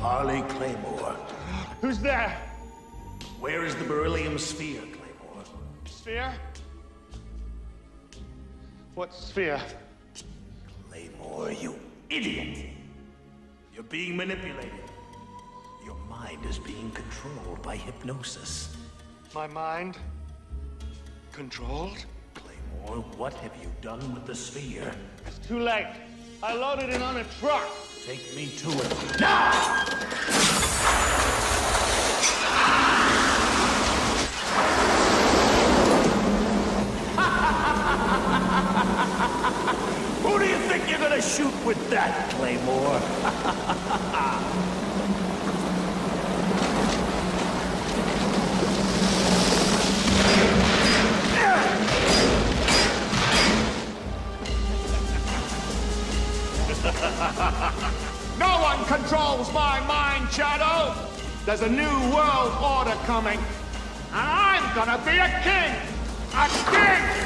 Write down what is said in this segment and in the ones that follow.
Harley Claymore. Who's there? Where is the beryllium sphere, Claymore? Sphere? What sphere? Claymore, you idiot! You're being manipulated. Your mind is being controlled by hypnosis. My mind? Controlled? Claymore, what have you done with the sphere? It's too late. I loaded it on a truck. Take me to it. Now! Who do you think you're gonna shoot with that, Claymore? No one controls my mind, Shadow! There's a new world order coming, and I'm gonna be a king! A king!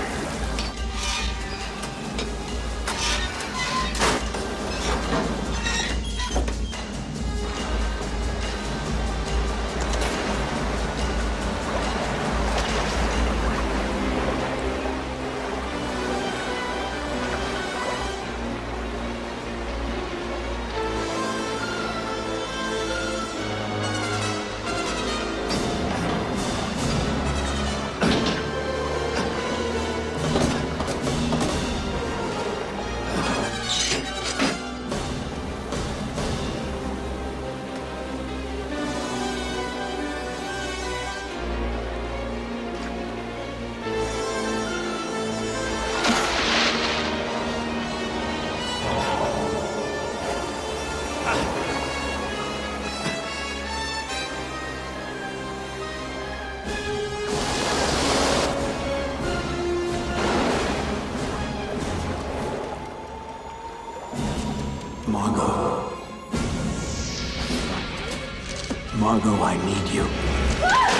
Margo, I need you.